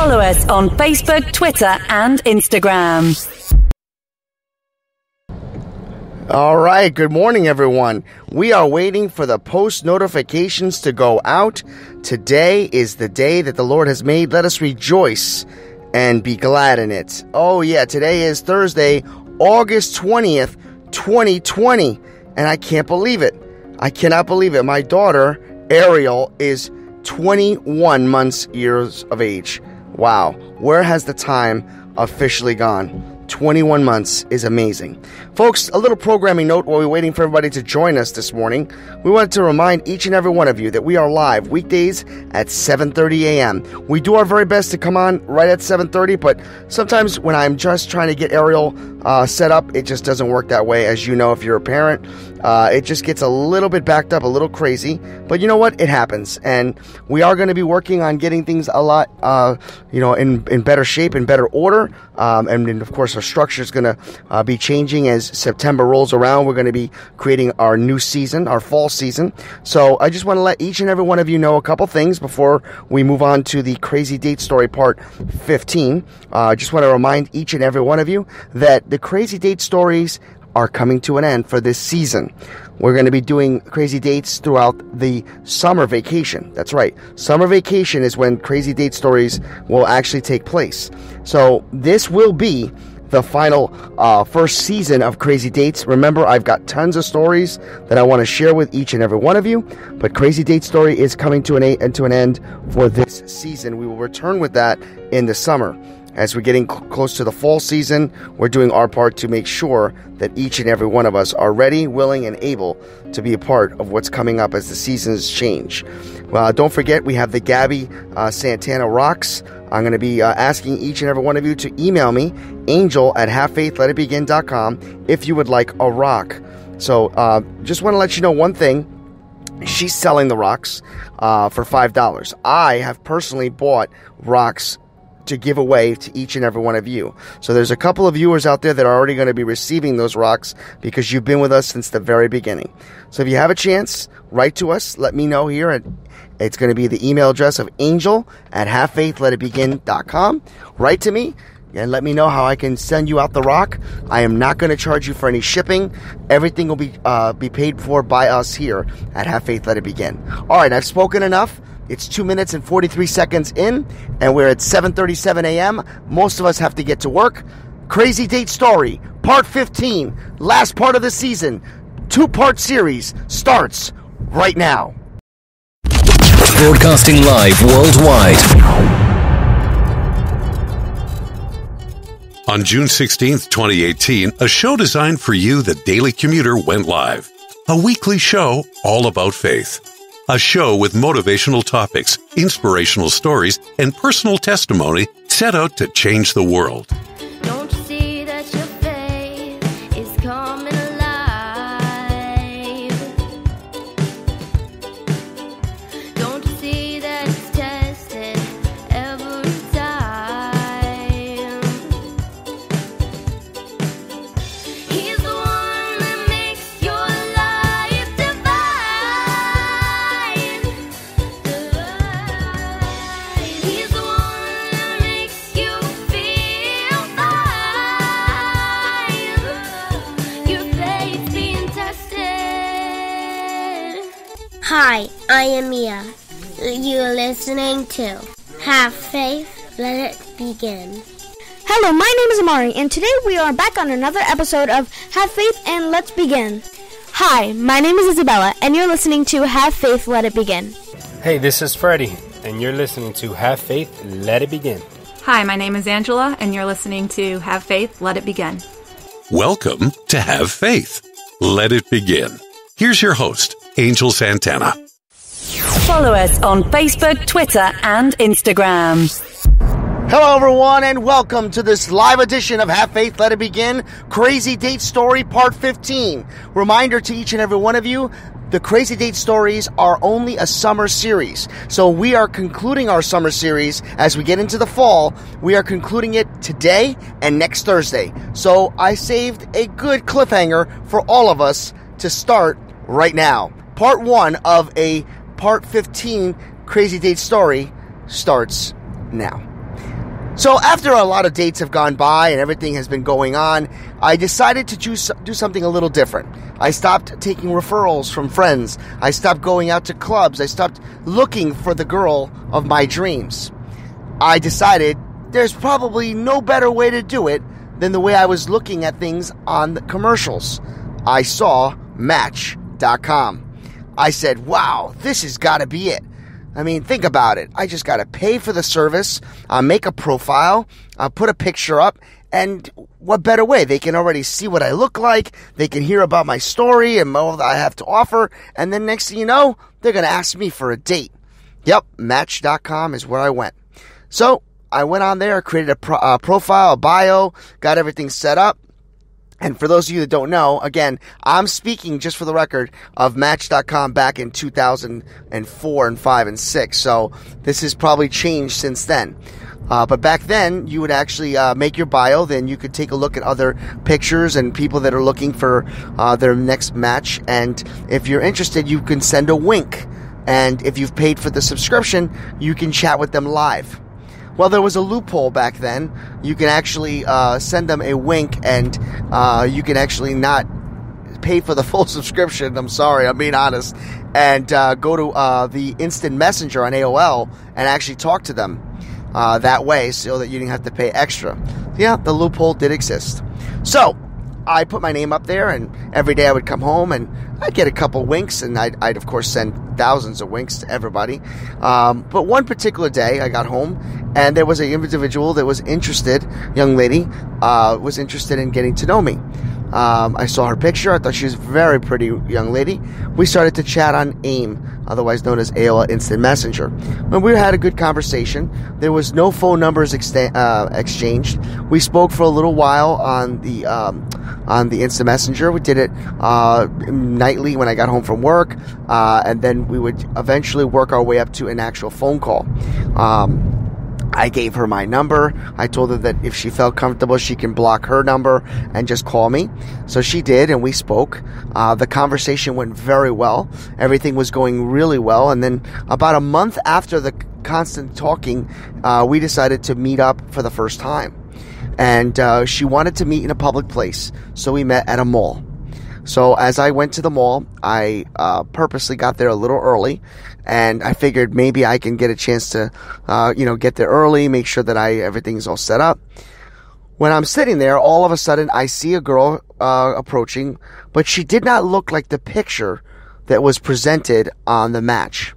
Follow us on Facebook, Twitter, and Instagram. All right, good morning, everyone. We are waiting for the post notifications to go out. Today is the day that the Lord has made. Let us rejoice and be glad in it. Oh, yeah, today is Thursday, August 20th, 2020, and I can't believe it. I cannot believe it. My daughter, Ariel, is 21 years of age. Wow, where has the time officially gone? 21 months is amazing. Folks, a little programming note while we're waiting for everybody to join us this morning. We wanted to remind each and every one of you that we are live weekdays at 7:30 a.m. We do our very best to come on right at 7:30, but sometimes when I'm just trying to get Ariel set up, it just doesn't work that way. As you know, if you're a parent, it just gets a little bit backed up, a little crazy. But you know what? It happens. And we are going to be working on getting things a lot, in better shape, in better order. And then, of course, our structure is going to be changing as September rolls around. We're going to be creating our new season, our fall season. So I just want to let each and every one of you know a couple things before we move on to the Crazy Date Story Part 15. I just want to remind each and every one of you that the Crazy Date Stories are coming to an end for this season. We're going to be doing Crazy Dates throughout the summer vacation. That's right. Summer vacation is when Crazy Date Stories will actually take place. So this will be the final first season of Crazy Dates. Remember, I've got tons of stories that I want to share with each and every one of you, but Crazy Date Story is coming to an end for this season. We will return with that in the summer. As we're getting close to the fall season, we're doing our part to make sure that each and every one of us are ready, willing, and able to be a part of what's coming up as the seasons change. Don't forget, we have the Gabby Santana Rocks. I'm going to be asking each and every one of you to email me, angel@havefaithletitbegin.com, if you would like a rock. So just want to let you know one thing. She's selling the rocks for $5. I have personally bought rocks to give away to each and every one of you. So there's a couple of viewers out there that are already going to be receiving those rocks because you've been with us since the very beginning. So if you have a chance, write to us. Let me know here. It's going to be the email address of angel@havefaithletitbegin.com. Write to me and let me know how I can send you out the rock. I am not going to charge you for any shipping. Everything will be paid for by us here at Have Faith Let It Begin. All right, I've spoken enough. It's 2 minutes and 43 seconds in, and we're at 7:37 a.m. Most of us have to get to work. Crazy Date Story, Part 15, last part of the season, two-part series, starts right now. Broadcasting live worldwide. On June 16th, 2018, a show designed for you, The Daily Commuter, went live. A weekly show all about faith. A show with motivational topics, inspirational stories, and personal testimony set out to change the world. Don't you see that your faith is coming alive? Don't you see that it's tested every time? He's the one that makes your life. Hi, I am Mia. You're listening to Have Faith, Let It Begin. Hello, my name is Amari, and today we are back on another episode of Have Faith and Let's Begin. Hi, my name is Isabella, and you're listening to Have Faith, Let It Begin. Hey, this is Freddie, and you're listening to Have Faith, Let It Begin. Hi, my name is Angela, and you're listening to Have Faith, Let It Begin. Welcome to Have Faith, Let It Begin. Here's your host, Angel Santana. Follow us on Facebook, Twitter, and Instagram. Hello, everyone, and welcome to this live edition of Have Faith, Let It Begin, Crazy Date Story Part 15. Reminder to each and every one of you, the Crazy Date Stories are only a summer series. So we are concluding our summer series as we get into the fall. We are concluding it today and next Thursday. So I saved a good cliffhanger for all of us to start right now. Part 1 of a Part 15 Crazy Date Story starts now. So after a lot of dates have gone by and everything has been going on, I decided to do something a little different. I stopped taking referrals from friends. I stopped going out to clubs. I stopped looking for the girl of my dreams. I decided there's probably no better way to do it than the way I was looking at things on the commercials. I saw Match.com. I said, wow, this has got to be it. I mean, think about it. I just got to pay for the service, make a profile, put a picture up, and what better way? They can already see what I look like, they can hear about my story and all that I have to offer, and then next thing you know, they're going to ask me for a date. Yep, Match.com is where I went. So I went on there, created a profile, a bio, got everything set up. And for those of you that don't know, again, I'm speaking, just for the record, of Match.com back in 2004 and 5 and 6. So this has probably changed since then. But back then, you would actually make your bio. Then you could take a look at other pictures and people that are looking for their next match. And if you're interested, you can send a wink. And if you've paid for the subscription, you can chat with them live. Well, there was a loophole back then. You can actually send them a wink, and you can actually not pay for the full subscription. I'm sorry, I'm being honest. And go to the instant messenger on AOL and actually talk to them that way, so that you didn't have to pay extra. Yeah, the loophole did exist. So I put my name up there, and every day I would come home and I'd get a couple winks, and I'd of course send thousands of winks to everybody. But one particular day I got home, and there was an individual that was interested, young lady, was interested in getting to know me. I saw her picture. I thought she was a very pretty young lady. We started to chat on AIM, otherwise known as AOL Instant Messenger. When we had a good conversation, there was no phone numbers exchanged. We spoke for a little while on the Instant Messenger. We did it nightly when I got home from work, and then we would eventually work our way up to an actual phone call. I gave her my number. I told her that if she felt comfortable, she can block her number and just call me. So she did, and we spoke. The conversation went very well. Everything was going really well. And then about a month after the constant talking, we decided to meet up for the first time. And she wanted to meet in a public place, so we met at a mall. So as I went to the mall, I purposely got there a little early, and I figured maybe I can get a chance to, get there early, make sure that everything's all set up. When I'm sitting there, all of a sudden I see a girl approaching, but she did not look like the picture that was presented on the Match.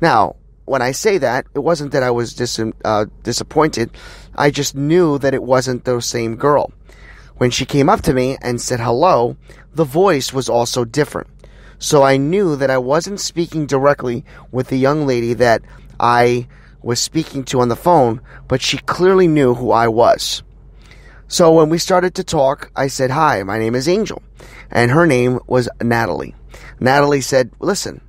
Now, when I say that, it wasn't that I was disappointed. I just knew that it wasn't the same girl. When she came up to me and said hello, the voice was also different. So I knew that I wasn't speaking directly with the young lady that I was speaking to on the phone, but she clearly knew who I was. So when we started to talk, I said, hi, my name is Angel. And her name was Natalie. Natalie said, listen,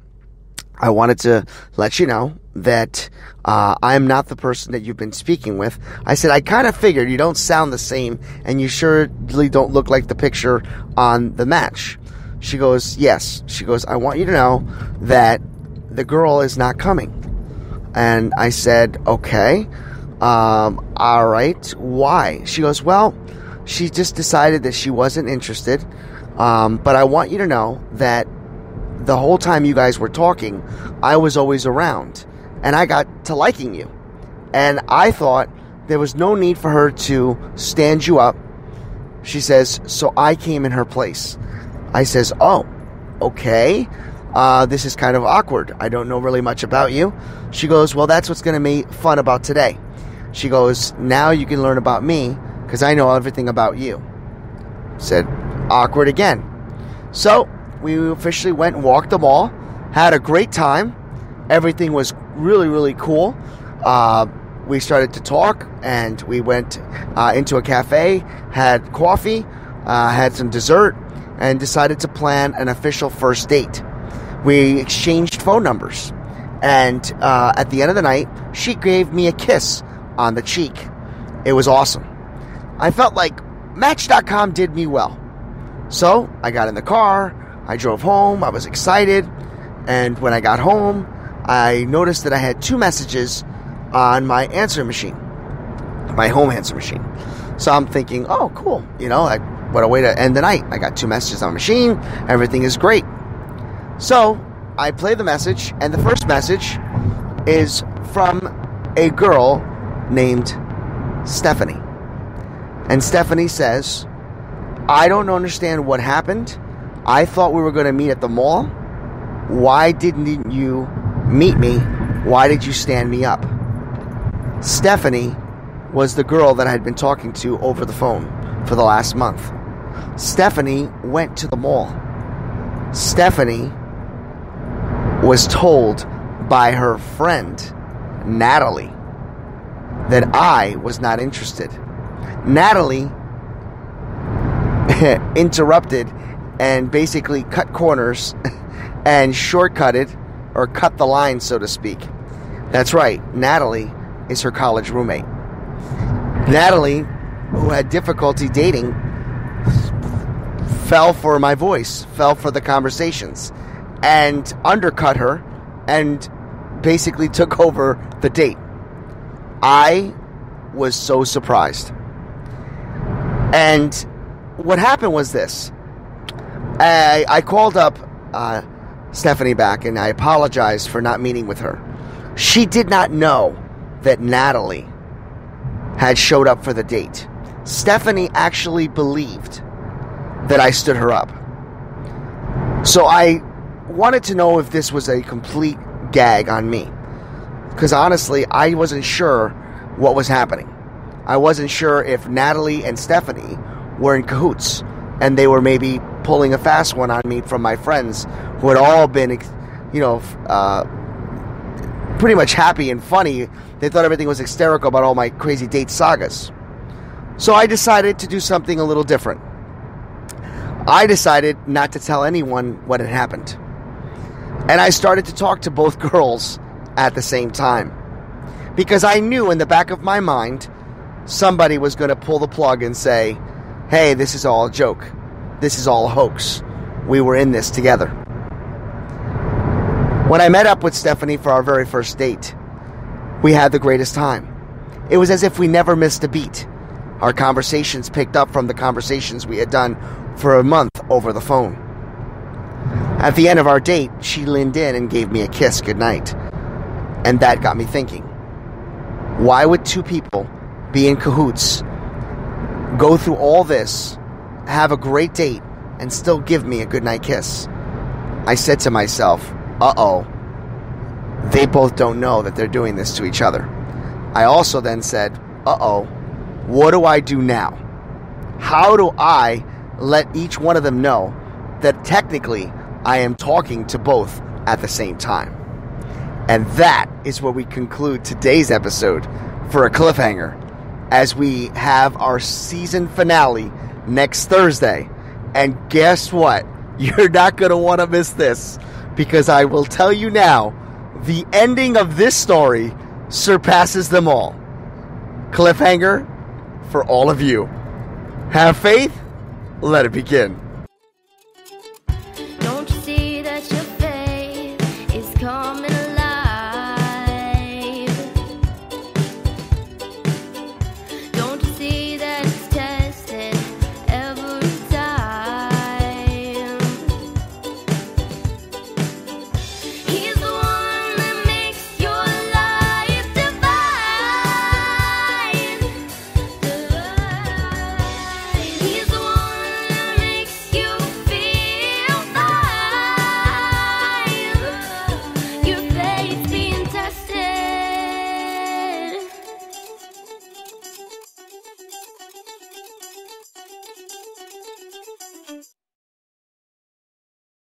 I wanted to let you know that I'm not the person that you've been speaking with. I said, I kind of figured you don't sound the same, and you surely don't look like the picture on the Match. She goes, yes. She goes, I want you to know that the girl is not coming. And I said, okay, all right, why? She goes, well, she just decided that she wasn't interested, but I want you to know that the whole time you guys were talking, I was always around, and I got to liking you. And I thought there was no need for her to stand you up. She says, so I came in her place. I says, oh, okay. This is kind of awkward. I don't know really much about you. She goes, well, that's what's going to be fun about today. She goes, now you can learn about me because I know everything about you. Said, awkward again. So we officially went and walked the mall, had a great time. Everything was really, really cool. We started to talk, and we went into a cafe, had coffee, had some dessert, and decided to plan an official first date. We exchanged phone numbers, and at the end of the night, she gave me a kiss on the cheek. It was awesome. I felt like Match.com did me well. So I got in the car. I drove home, I was excited, and when I got home, I noticed that I had two messages on my answer machine. my home answer machine. So I'm thinking, oh, cool. You know, like, what a way to end the night. I got two messages on the machine. Everything is great. So I play the message, and the first message is from a girl named Stephanie. And Stephanie says, I don't understand what happened. I thought we were going to meet at the mall. Why didn't you meet me? Why did you stand me up? Stephanie was the girl that I had been talking to over the phone for the last month. Stephanie went to the mall. Stephanie was told by her friend, Natalie, that I was not interested. Natalie interrupted and basically cut corners and shortcutted, or cut the line, so to speak. That's right, Natalie is her college roommate. Natalie, who had difficulty dating, fell for my voice, fell for the conversations, and undercut her and basically took over the date. I was so surprised. And what happened was this. I called up Stephanie back, and I apologized for not meeting with her. She did not know that Natalie had showed up for the date. Stephanie actually believed that I stood her up. So I wanted to know if this was a complete gag on me, because honestly, I wasn't sure what was happening. I wasn't sure if Natalie and Stephanie were in cahoots, and they were maybe pulling a fast one on me from my friends who had all been, you know, pretty much happy and funny. They thought everything was hysterical about all my crazy date sagas. So I decided to do something a little different. I decided not to tell anyone what had happened. And I started to talk to both girls at the same time, because I knew in the back of my mind somebody was going to pull the plug and say, hey, this is all a joke. This is all a hoax. We were in this together. When I met up with Stephanie for our very first date, we had the greatest time. It was as if we never missed a beat. Our conversations picked up from the conversations we had done for a month over the phone. At the end of our date, she leaned in and gave me a kiss goodnight. And that got me thinking. Why would two people be in cahoots, go through all this, have a great date, and still give me a goodnight kiss? I said to myself, uh-oh, they both don't know that they're doing this to each other. I also then said, uh-oh, what do I do now? How do I let each one of them know that technically I am talking to both at the same time? And that is where we conclude today's episode for a cliffhanger, as we have our season finale next Thursday. And guess what? You're not going to want to miss this, because I will tell you now, the ending of this story surpasses them all. Cliffhanger for all of you. Have faith, let it begin.